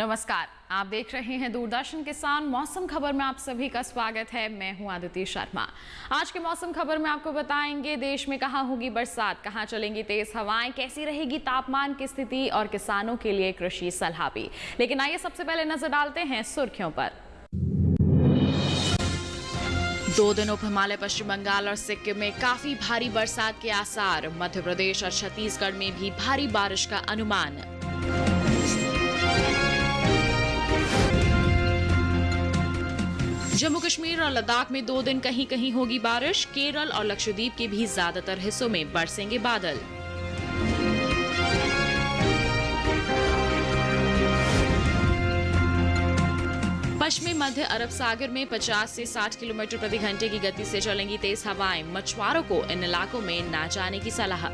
नमस्कार, आप देख रहे हैं दूरदर्शन किसान मौसम खबर में आप सभी का स्वागत है। मैं हूं आदित्य शर्मा। आज के मौसम खबर में आपको बताएंगे देश में कहां होगी बरसात, कहां चलेंगी तेज हवाएं, कैसी रहेगी तापमान की स्थिति और किसानों के लिए कृषि सलाह भी। लेकिन आइए सबसे पहले नजर डालते हैं सुर्खियों पर। 2 दिन उप हिमालय पश्चिम बंगाल और सिक्किम में काफी भारी बरसात के आसार, मध्य प्रदेश और छत्तीसगढ़ में भी भारी बारिश का अनुमान। जम्मू कश्मीर और लद्दाख में 2 दिन कहीं कहीं होगी बारिश, केरल और लक्षद्वीप के भी ज्यादातर हिस्सों में बरसेंगे बादल। पश्चिमी मध्य अरब सागर में 50 से 60 किलोमीटर प्रति घंटे की गति से चलेंगी तेज हवाएं, मछुआरों को इन इलाकों में ना जाने की सलाह।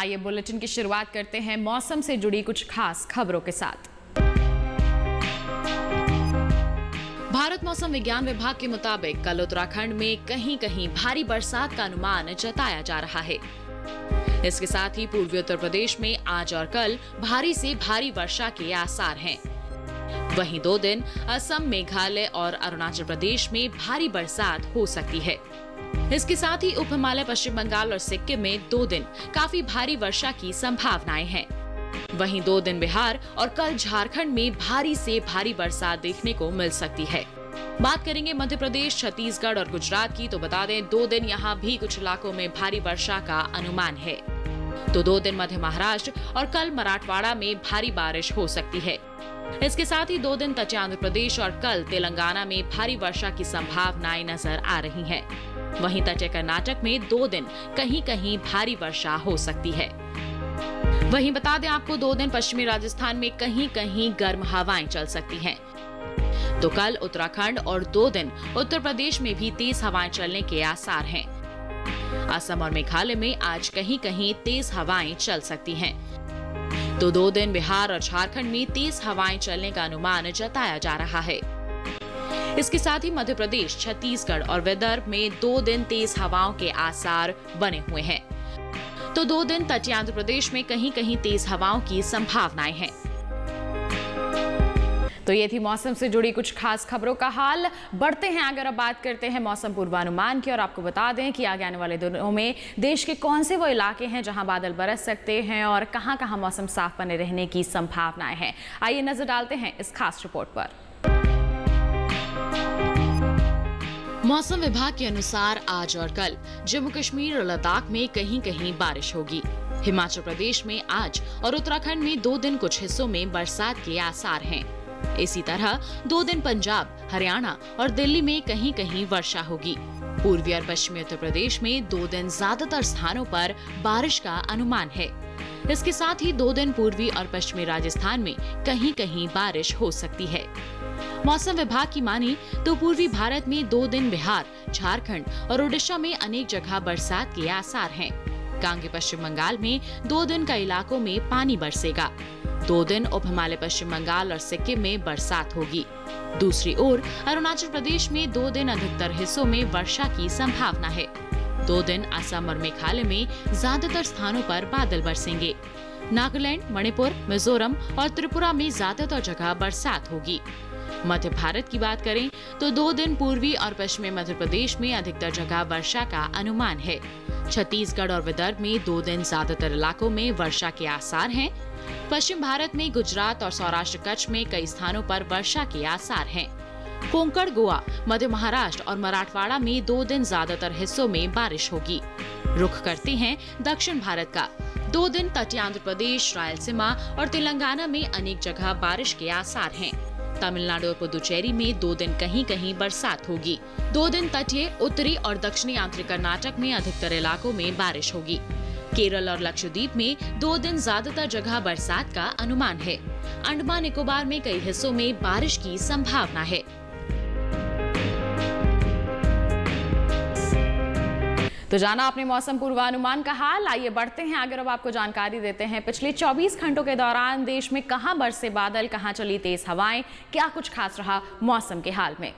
आइए बुलेटिन की शुरुआत करते हैं मौसम से जुड़ी कुछ खास खबरों के साथ। भारत मौसम विज्ञान विभाग के मुताबिक कल उत्तराखंड में कहीं कहीं भारी बरसात का अनुमान जताया जा रहा है। इसके साथ ही पूर्वी उत्तर प्रदेश में आज और कल भारी से भारी वर्षा के आसार हैं। वहीं 2 दिन असम, मेघालय और अरुणाचल प्रदेश में भारी बरसात हो सकती है। इसके साथ ही उप हिमालय पश्चिम बंगाल और सिक्किम में 2 दिन काफी भारी वर्षा की संभावनाएं हैं। वहीं 2 दिन बिहार और कल झारखंड में भारी से भारी बरसात देखने को मिल सकती है। बात करेंगे मध्य प्रदेश, छत्तीसगढ़ और गुजरात की, तो बता दें 2 दिन यहां भी कुछ इलाकों में भारी वर्षा का अनुमान है। तो 2 दिन मध्य महाराष्ट्र और कल मराठवाड़ा में भारी बारिश हो सकती है। इसके साथ ही 2 दिन तक आंध्र प्रदेश और कल तेलंगाना में भारी वर्षा की संभावनाएं नजर आ रही है। वहीं तटीय कर्नाटक में 2 दिन कहीं कहीं भारी वर्षा हो सकती है। वहीं बता दें आपको 2 दिन पश्चिमी राजस्थान में कहीं कहीं गर्म हवाएं चल सकती हैं। तो कल उत्तराखंड और 2 दिन उत्तर प्रदेश में भी तेज हवाएं चलने के आसार हैं। असम और मेघालय में आज कहीं कहीं तेज हवाएं चल सकती हैं। तो 2 दिन बिहार और झारखंड में तेज हवाएं चलने का अनुमान जताया जा रहा है। इसके साथ ही मध्य प्रदेश, छत्तीसगढ़ और विदर्भ में 2 दिन तेज हवाओं के आसार बने हुए हैं। तो 2 दिन तटीय आंध्र प्रदेश में कहीं कहीं तेज हवाओं की संभावनाएं हैं। तो ये थी मौसम से जुड़ी कुछ खास खबरों का हाल। बढ़ते हैं अगर अब बात करते हैं मौसम पूर्वानुमान की, और आपको बता दें कि आगे आने वाले दिनों में देश के कौन से वो इलाके हैं जहां बादल बरस सकते हैं और कहां कहां मौसम साफ बने रहने की संभावनाएं हैं। आइए नजर डालते हैं इस खास रिपोर्ट पर। मौसम विभाग के अनुसार आज और कल जम्मू कश्मीर और लद्दाख में कहीं कहीं बारिश होगी। हिमाचल प्रदेश में आज और उत्तराखंड में 2 दिन कुछ हिस्सों में बरसात के आसार हैं। इसी तरह 2 दिन पंजाब, हरियाणा और दिल्ली में कहीं कहीं वर्षा होगी। पूर्वी और पश्चिमी उत्तर प्रदेश में 2 दिन ज्यादातर स्थानों पर बारिश का अनुमान है। इसके साथ ही 2 दिन पूर्वी और पश्चिमी राजस्थान में कहीं कहीं बारिश हो सकती है। मौसम विभाग की माने तो पूर्वी भारत में 2 दिन बिहार, झारखंड और उड़ीसा में अनेक जगह बरसात के आसार हैं। कांगे पश्चिम बंगाल में 2 दिन का इलाकों में पानी बरसेगा। 2 दिन उप हिमालय पश्चिम बंगाल और सिक्किम में बरसात होगी। दूसरी ओर अरुणाचल प्रदेश में 2 दिन अधिकतर हिस्सों में वर्षा की संभावना है। 2 दिन असम और मेघालय में ज्यादातर स्थानों पर बादल बरसेंगे। नागालैंड, मणिपुर, मिजोरम और त्रिपुरा में ज्यादातर जगह बरसात होगी। मध्य भारत की बात करें तो 2 दिन पूर्वी और पश्चिमी मध्य प्रदेश में अधिकतर जगह वर्षा का अनुमान है। छत्तीसगढ़ और विदर्भ में 2 दिन ज्यादातर इलाकों में वर्षा के आसार हैं। पश्चिम भारत में गुजरात और सौराष्ट्र, कच्छ में कई स्थानों पर वर्षा के आसार हैं। कोंकण, गोवा, मध्य महाराष्ट्र और मराठवाड़ा में 2 दिन ज्यादातर हिस्सों में बारिश होगी। रुख करते हैं दक्षिण भारत का। 2 दिन तटीय आंध्र प्रदेश, रायलसीमा और तेलंगाना में अनेक जगह बारिश के आसार हैं। तमिलनाडु और पुदुचेरी में 2 दिन कहीं कहीं बरसात होगी। 2 दिन तटीय, उत्तरी और दक्षिणी आंध्र कर्नाटक में अधिकतर इलाकों में बारिश होगी। केरल और लक्षद्वीप में 2 दिन ज्यादातर जगह बरसात का अनुमान है। अंडमान निकोबार में कई हिस्सों में बारिश की संभावना है। तो जाना आपने मौसम पूर्वानुमान का हाल। आइए बढ़ते हैं अगर अब आपको जानकारी देते हैं पिछले 24 घंटों के दौरान देश में कहां बरसे बादल, कहां चली तेज हवाएं, क्या कुछ खास रहा मौसम के हाल में।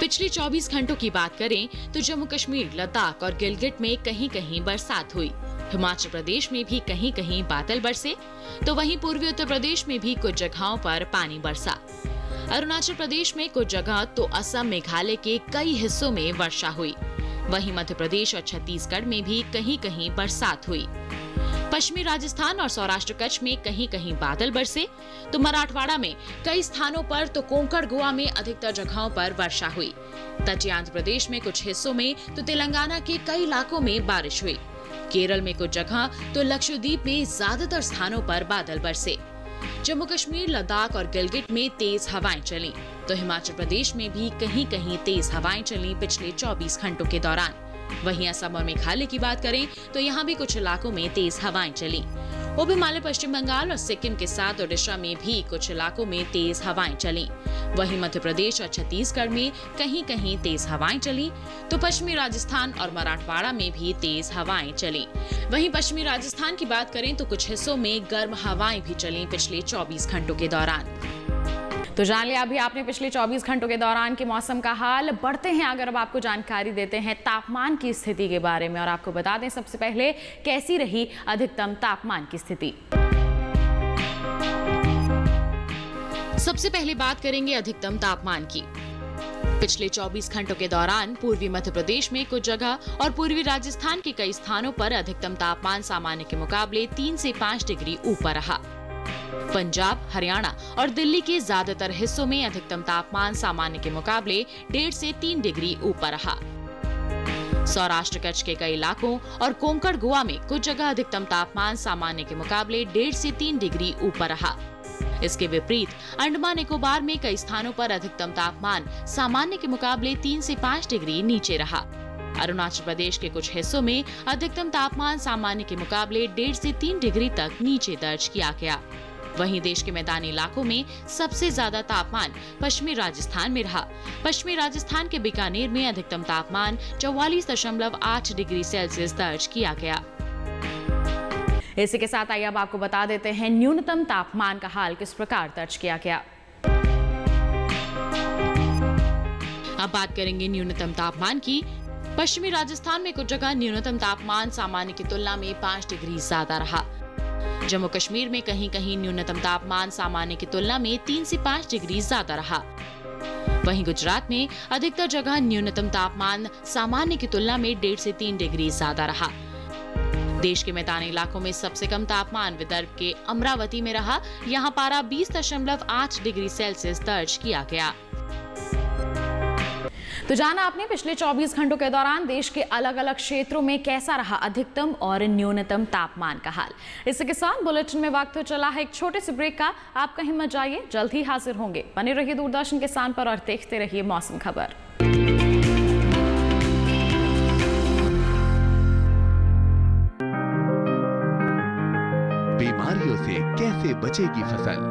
पिछले 24 घंटों की बात करें तो जम्मू कश्मीर, लद्दाख और गिलगिट में कहीं कहीं बरसात हुई। हिमाचल प्रदेश में भी कहीं कहीं बादल बरसे तो वहीं पूर्वी उत्तर प्रदेश में भी कुछ जगहों पर पानी बरसा। अरुणाचल प्रदेश में कुछ जगह तो असम, मेघालय के कई हिस्सों में वर्षा हुई। वहीं मध्य प्रदेश और छत्तीसगढ़ में भी कहीं कहीं बरसात हुई। पश्चिमी राजस्थान और सौराष्ट्र कच्छ में कहीं कहीं बादल बरसे तो मराठवाड़ा में कई स्थानों पर तो कोंकण गोवा में अधिकतर जगहों पर वर्षा हुई। तटीय आंध्र प्रदेश में कुछ हिस्सों में तो तेलंगाना के कई इलाकों में बारिश हुई। केरल में कुछ जगह तो लक्षद्वीप में ज्यादातर स्थानों पर बादल बरसे। जम्मू कश्मीर, लद्दाख और गिलगिट में तेज हवाएं चली तो हिमाचल प्रदेश में भी कहीं कहीं तेज हवाएं चली पिछले 24 घंटों के दौरान। वहीं असम और मेघालय की बात करें तो यहाँ भी कुछ इलाकों में तेज हवाएं चली। उप हिमालय, पश्चिम बंगाल और सिक्किम के साथ उड़ीसा में भी कुछ इलाकों में तेज हवाएं चली। वहीं मध्य प्रदेश और छत्तीसगढ़ में कहीं कहीं तेज हवाएं चली तो पश्चिमी राजस्थान और मराठवाड़ा में भी तेज हवाएं चली। वहीं पश्चिमी राजस्थान की बात करें तो कुछ हिस्सों में गर्म हवाएं भी चली पिछले 24 घंटों के दौरान। तो जान लिया अभी आपने पिछले 24 घंटों के दौरान के मौसम का हाल। बढ़ते हैं अगर अब आपको जानकारी देते हैं तापमान की स्थिति के बारे में, और आपको बता दें सबसे पहले कैसी रही अधिकतम तापमान की स्थिति। सबसे पहले बात करेंगे अधिकतम तापमान की। पिछले 24 घंटों के दौरान पूर्वी मध्य प्रदेश में कुछ जगह और पूर्वी राजस्थान के कई स्थानों पर अधिकतम तापमान सामान्य के मुकाबले 3 से 5 डिग्री ऊपर रहा। पंजाब, हरियाणा और दिल्ली के ज्यादातर हिस्सों में अधिकतम तापमान सामान्य के मुकाबले 1.5 से 3 डिग्री ऊपर रहा। सौराष्ट्र कच्छ के कई इलाकों और कोंकण गोवा में कुछ जगह अधिकतम तापमान सामान्य के मुकाबले 1.5 से 3 डिग्री ऊपर रहा। इसके विपरीत अंडमान निकोबार में कई स्थानों पर अधिकतम तापमान सामान्य के मुकाबले 3 से 5 डिग्री नीचे रहा। अरुणाचल प्रदेश के कुछ हिस्सों में अधिकतम तापमान सामान्य के मुकाबले 1.5 से 3 डिग्री तक नीचे दर्ज किया गया। वहीं देश के मैदानी इलाकों में सबसे ज्यादा तापमान पश्चिमी राजस्थान में रहा। पश्चिमी राजस्थान के बीकानेर में अधिकतम तापमान 44.8 डिग्री सेल्सियस दर्ज किया गया। इसी के साथ आइए अब आपको बता देते हैं न्यूनतम तापमान का हाल किस प्रकार दर्ज किया गया। अब बात करेंगे न्यूनतम तापमान की। पश्चिमी राजस्थान में कुछ जगह न्यूनतम तापमान सामान्य की तुलना में 5 डिग्री ज्यादा रहा। जम्मू कश्मीर में कहीं कहीं न्यूनतम तापमान सामान्य की तुलना में 3 से 5 डिग्री ज्यादा रहा। वहीं गुजरात में अधिकतर जगह न्यूनतम तापमान सामान्य की तुलना में 1.5 से 3 डिग्री ज्यादा रहा। देश के मैदानी इलाकों में सबसे कम तापमान विदर्भ के अमरावती में रहा। यहां पारा 20.8 डिग्री सेल्सियस दर्ज किया गया। तो जाना आपने पिछले 24 घंटों के दौरान देश के अलग अलग क्षेत्रों में कैसा रहा अधिकतम और न्यूनतम तापमान का हाल। इसी के साथ बुलेटिन में वक्त हो चला है एक छोटे से ब्रेक का। आप कहीं मत जाइए, जल्द ही हाजिर होंगे। बने रहिए दूरदर्शन के स्थान पर और देखते रहिए मौसम खबर। बीमारियों से कैसे बचेगी फसल,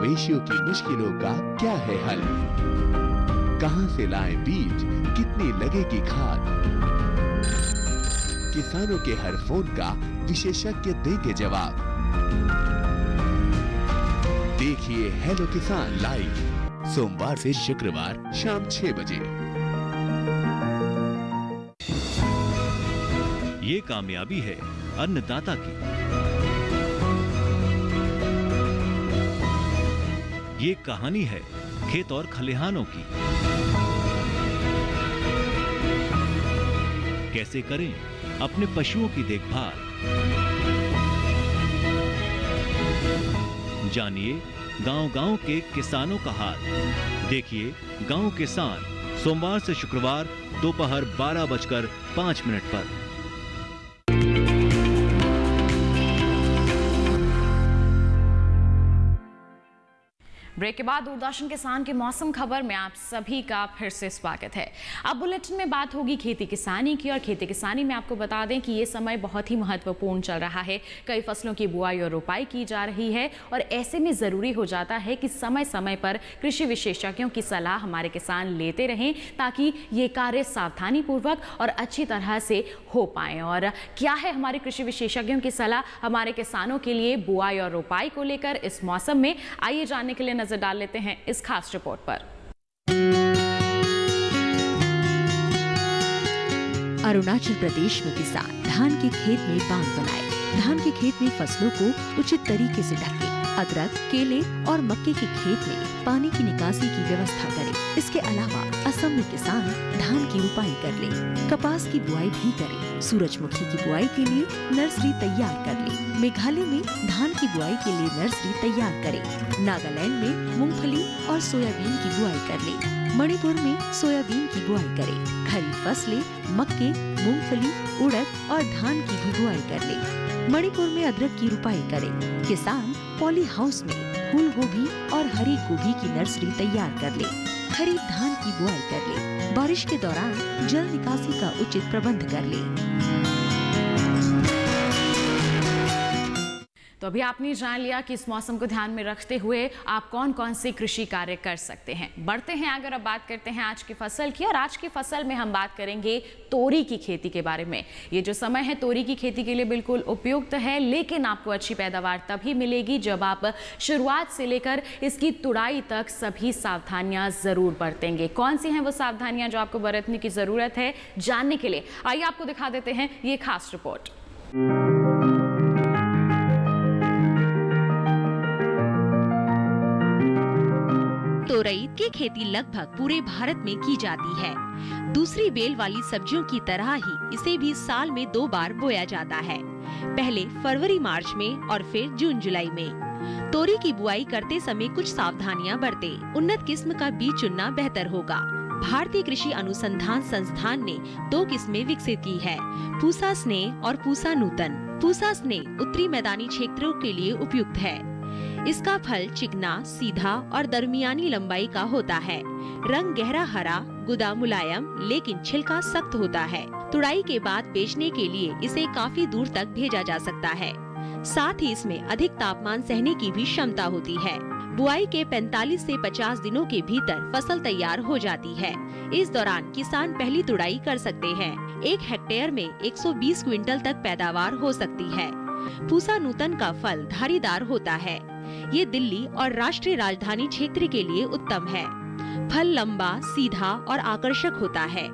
मवेशियों की मुश्किलों का क्या है हल, कहां से लाएं बीज, कितनी लगेगी खाद, किसानों के हर फोन का विशेषज्ञ देंगे जवाब। देखिए हेलो किसान लाइव सोमवार से शुक्रवार शाम 6 बजे। ये कामयाबी है अन्नदाता की, ये कहानी है खेत और खलिहानों की। कैसे करें अपने पशुओं की देखभाल, जानिए गांव-गांव के किसानों का हाल। देखिए गांव किसान सोमवार से शुक्रवार दोपहर 12:05 पर। ब्रेक के बाद दूरदर्शन किसान के मौसम खबर में आप सभी का फिर से स्वागत है। अब बुलेटिन में बात होगी खेती किसानी की, और खेती किसानी में आपको बता दें कि ये समय बहुत ही महत्वपूर्ण चल रहा है। कई फसलों की बुआई और रोपाई की जा रही है, और ऐसे में ज़रूरी हो जाता है कि समय समय पर कृषि विशेषज्ञों की सलाह हमारे किसान लेते रहें, ताकि ये कार्य सावधानीपूर्वक और अच्छी तरह से हो पाएँ। और क्या है हमारे कृषि विशेषज्ञों की सलाह हमारे किसानों के लिए बुआई और रोपाई को लेकर इस मौसम में, आइए जानने के लिए नजर डाल लेते हैं इस खास रिपोर्ट पर। अरुणाचल प्रदेश में किसान धान के खेत में बांध बनाए, धान के खेत में फसलों को उचित तरीके से ढके, अदरक, केले और मक्के के खेत में पानी की निकासी की व्यवस्था करें। इसके अलावा असम में किसान धान की रोपाई कर ले, कपास की बुआई भी करें, सूरजमुखी की बुआई के लिए नर्सरी तैयार कर ले, मेघालय में धान की बुआई के लिए नर्सरी तैयार करें, नागालैंड में मूंगफली और सोयाबीन की बुआई कर ले, मणिपुर में सोयाबीन की बुआई करें, खरीफ फसलें मक्के, मूंगफली, उड़द और धान की भी बुआई कर लें, मणिपुर में अदरक की रुपाई करें, किसान पॉली हाउस में फूल गोभी और हरी गोभी की नर्सरी तैयार कर लें, खरीफ धान की बुआई कर लें, बारिश के दौरान जल निकासी का उचित प्रबंध कर लें। तो अभी आपने जान लिया कि इस मौसम को ध्यान में रखते हुए आप कौन कौन से कृषि कार्य कर सकते हैं। बढ़ते हैं अगर अब बात करते हैं आज की फसल की, और आज की फसल में हम बात करेंगे तोरी की खेती के बारे में। ये जो समय है तोरी की खेती के लिए बिल्कुल उपयुक्त है, लेकिन आपको अच्छी पैदावार तभी मिलेगी जब आप शुरुआत से लेकर इसकी तुड़ाई तक सभी सावधानियाँ ज़रूर बरतेंगे। कौन सी हैं वो सावधानियाँ जो आपको बरतने की ज़रूरत है, जानने के लिए आइए आपको दिखा देते हैं ये खास रिपोर्ट। तोरई की खेती लगभग पूरे भारत में की जाती है। दूसरी बेल वाली सब्जियों की तरह ही इसे भी साल में 2 बार बोया जाता है, पहले फरवरी मार्च में और फिर जून जुलाई में। तोरी की बुआई करते समय कुछ सावधानियां बरते। उन्नत किस्म का बीज चुनना बेहतर होगा। भारतीय कृषि अनुसंधान संस्थान ने 2 किस्में विकसित की है, पूसा स्नेह और पूसा नूतन। पूसा स्नेह उत्तरी मैदानी क्षेत्रों के लिए उपयुक्त है। इसका फल चिकना, सीधा और दरमियानी लंबाई का होता है। रंग गहरा हरा, गुदा मुलायम लेकिन छिलका सख्त होता है। तुड़ाई के बाद बेचने के लिए इसे काफी दूर तक भेजा जा सकता है। साथ ही इसमें अधिक तापमान सहने की भी क्षमता होती है। बुआई के 45 से 50 दिनों के भीतर फसल तैयार हो जाती है। इस दौरान किसान पहली तुड़ाई कर सकते हैं। 1 हेक्टेयर में 120 क्विंटल तक पैदावार हो सकती है। पूसा नूतन का फल धारीदार होता है। ये दिल्ली और राष्ट्रीय राजधानी क्षेत्र के लिए उत्तम है। फल लंबा, सीधा और आकर्षक होता है।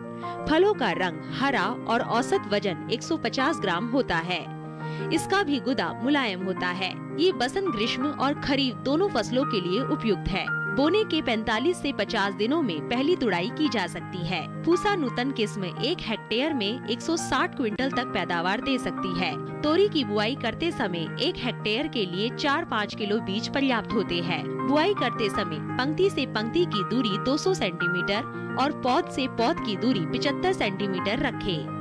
फलों का रंग हरा और औसत वजन 150 ग्राम होता है। इसका भी गुदा मुलायम होता है। ये बसंत, ग्रीष्म और खरीफ दोनों फसलों के लिए उपयुक्त है। बोने के 45 से 50 दिनों में पहली तुड़ाई की जा सकती है। पूसा नूतन किस्म 1 हेक्टेयर में 160 क्विंटल तक पैदावार दे सकती है। तोरी की बुआई करते समय 1 हेक्टेयर के लिए 4-5 किलो बीज पर्याप्त होते हैं। बुआई करते समय पंक्ति से पंक्ति की दूरी 200 सेंटीमीटर और पौध से पौध की दूरी 75 सेंटीमीटर रखें।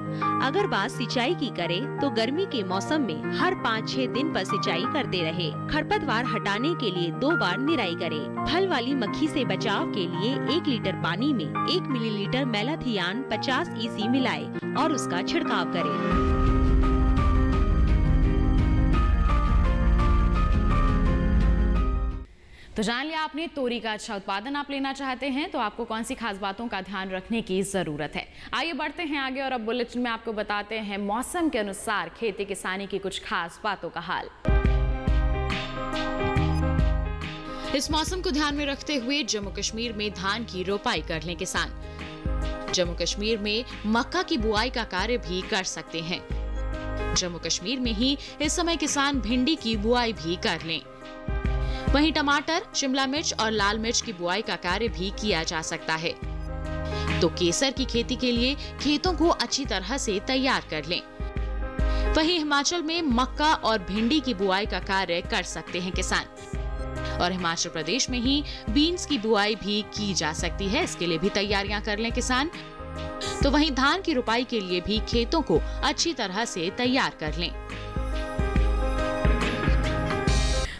अगर बात सिंचाई की करे तो गर्मी के मौसम में हर 5-6 दिन पर सिंचाई करते रहे। खरपतवार हटाने के लिए 2 बार निराई करें। फल वाली मक्खी से बचाव के लिए 1 लीटर पानी में 1 मिलीलीटर मेलाथियान 50 EC मिलाएं और उसका छिड़काव करें। तो जान लिया आपने तोरी का अच्छा उत्पादन आप लेना चाहते हैं तो आपको कौन सी खास बातों का ध्यान रखने की ज़रूरत है। आइए बढ़ते हैं आगे और अब बुलेटिन में आपको बताते हैं मौसम के अनुसार खेती किसानी की कुछ खास बातों का हाल। इस मौसम को ध्यान में रखते हुए जम्मू कश्मीर में धान की रोपाई कर लें किसान। जम्मू कश्मीर में मक्का की बुआई का कार्य भी कर सकते हैं। जम्मू कश्मीर में ही इस समय किसान भिंडी की बुआई भी कर लें। वहीं टमाटर, शिमला मिर्च और लाल मिर्च की बुआई का कार्य भी किया जा सकता है। तो केसर की खेती के लिए खेतों को अच्छी तरह से तैयार कर लें। वहीं हिमाचल में मक्का और भिंडी की बुआई का कार्य कर सकते हैं किसान। और हिमाचल प्रदेश में ही बीन्स की बुआई भी की जा सकती है, इसके लिए भी तैयारियां कर लें किसान। तो वहीं धान की रोपाई के लिए भी खेतों को अच्छी तरह से तैयार कर लें।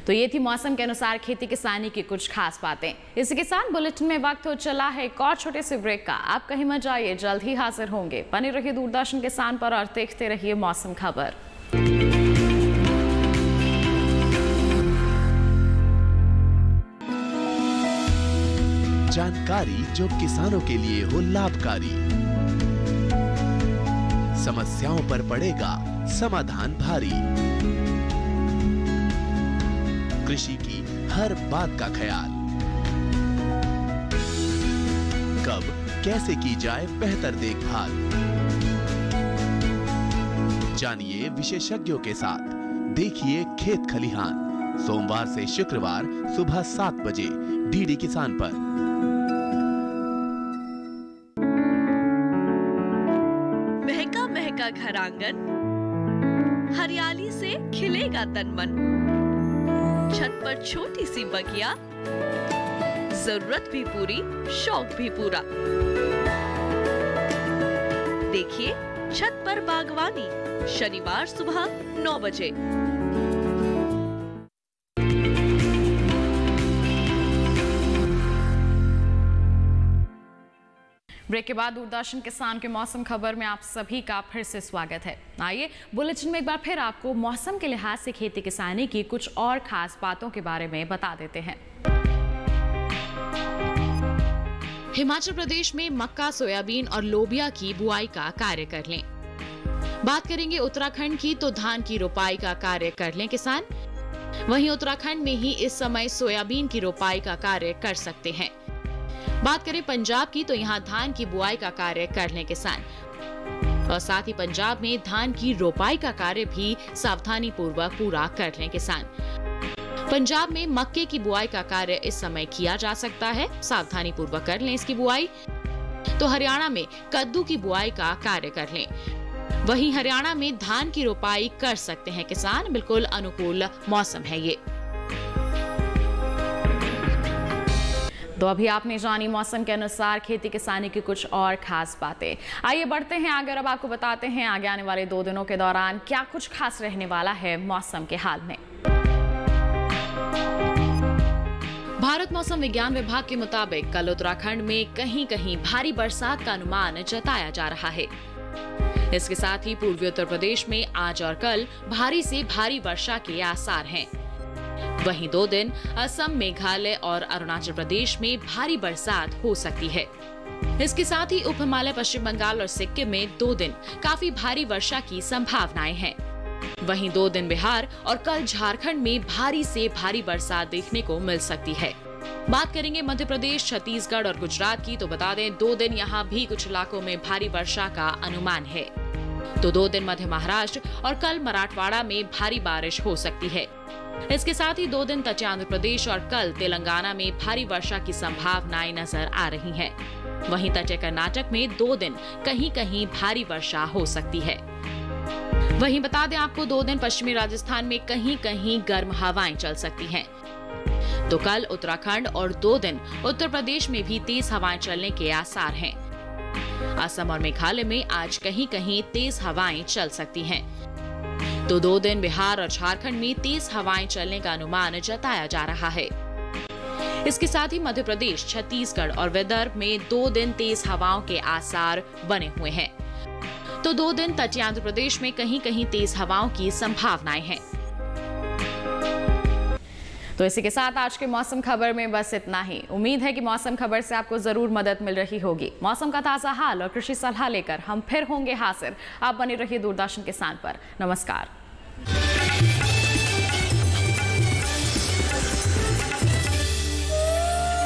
तो ये थी मौसम के अनुसार खेती किसानी की कुछ खास बातें। इसके साथ बुलेटिन में वक्त हो चला है एक और छोटे से ब्रेक का। आप कहीं मत जाइए, जल्द ही हाजिर होंगे। बने रहिए दूरदर्शन के साथ पर और देखते रहिए मौसम खबर। जानकारी जो किसानों के लिए हो लाभकारी, समस्याओं पर पड़ेगा समाधान भारी, कृषि की हर बात का ख्याल, कब कैसे की जाए बेहतर देखभाल। जानिए विशेषज्ञों के साथ, देखिए खेत खलिहान सोमवार से शुक्रवार सुबह 7 बजे डीडी किसान पर। महका महका घर आंगन, हरियाली से खिलेगा तन मन, छत पर छोटी सी बगिया, जरूरत भी पूरी शौक भी पूरा। देखिए छत पर बागवानी शनिवार सुबह 9 बजे। ब्रेक के बाद दूरदर्शन किसान के मौसम खबर में आप सभी का फिर से स्वागत है। आइए बुलेटिन में एक बार फिर आपको मौसम के लिहाज से खेती किसानी की कुछ और खास बातों के बारे में बता देते हैं। हिमाचल प्रदेश में मक्का, सोयाबीन और लोबिया की बुआई का कार्य कर लें। बात करेंगे उत्तराखंड की तो धान की रोपाई का कार्य कर लें किसान। वहीं उत्तराखंड में ही इस समय सोयाबीन की रोपाई का कार्य कर सकते हैं। बात करें पंजाब की तो यहाँ धान की बुआई का कार्य कर लें किसान, और साथ ही पंजाब में धान की रोपाई का कार्य भी सावधानी पूर्वक पूरा कर लें किसान। पंजाब में मक्के की बुआई का कार्य इस समय किया जा सकता है, सावधानी पूर्वक कर लें इसकी बुआई। तो हरियाणा में कद्दू की बुआई का कार्य कर लें। वहीं हरियाणा में धान की रोपाई कर सकते हैं किसान, बिल्कुल अनुकूल मौसम है ये। तो अभी आपने जानी मौसम के अनुसार खेती किसानी की कुछ और खास बातें। आइए बढ़ते हैं आगे और अब आपको बताते हैं आगे आने वाले 2 दिनों के दौरान क्या कुछ खास रहने वाला है मौसम के हाल में। भारत मौसम विज्ञान विभाग के मुताबिक कल उत्तराखंड में कहीं कहीं भारी बरसात का अनुमान जताया जा रहा है। इसके साथ ही पूर्वी उत्तर प्रदेश में आज और कल भारी से भारी वर्षा के आसार हैं। वहीं 2 दिन असम, मेघालय और अरुणाचल प्रदेश में भारी बरसात हो सकती है। इसके साथ ही उप हिमालय, पश्चिम बंगाल और सिक्किम में 2 दिन काफी भारी वर्षा की संभावनाएं हैं। वहीं 2 दिन बिहार और कल झारखंड में भारी से भारी बरसात देखने को मिल सकती है। बात करेंगे मध्य प्रदेश, छत्तीसगढ़ और गुजरात की तो बता दें 2 दिन यहाँ भी कुछ इलाकों में भारी वर्षा का अनुमान है। तो 2 दिन मध्य महाराष्ट्र और कल मराठवाड़ा में भारी बारिश हो सकती है। इसके साथ ही 2 दिन तटीय आंध्र प्रदेश और कल तेलंगाना में भारी वर्षा की संभावनाएं नजर आ रही है। वहीं तटीय कर्नाटक में 2 दिन कहीं कहीं भारी वर्षा हो सकती है। वहीं बता दें आपको 2 दिन पश्चिमी राजस्थान में कहीं कहीं गर्म हवाएं चल सकती हैं। तो कल उत्तराखंड और 2 दिन उत्तर प्रदेश में भी तेज हवाएं चलने के आसार हैं। असम और मेघालय में आज कहीं कहीं तेज हवाएं चल सकती हैं। तो 2 दिन बिहार और झारखंड में तेज हवाएं चलने का अनुमान जताया जा रहा है। इसके साथ ही मध्य प्रदेश, छत्तीसगढ़ और विदर्भ में 2 दिन तेज हवाओं के आसार बने हुए हैं। तो 2 दिन तटीय आंध्र प्रदेश में कहीं कहीं तेज हवाओं की संभावनाएं हैं। तो इसी के साथ आज के मौसम खबर में बस इतना ही। उम्मीद है कि मौसम खबर से आपको जरूर मदद मिल रही होगी। मौसम का ताजा हाल और कृषि सलाह लेकर हम फिर होंगे हाजिर। आप बने रहिए दूरदर्शन किसान पर। नमस्कार।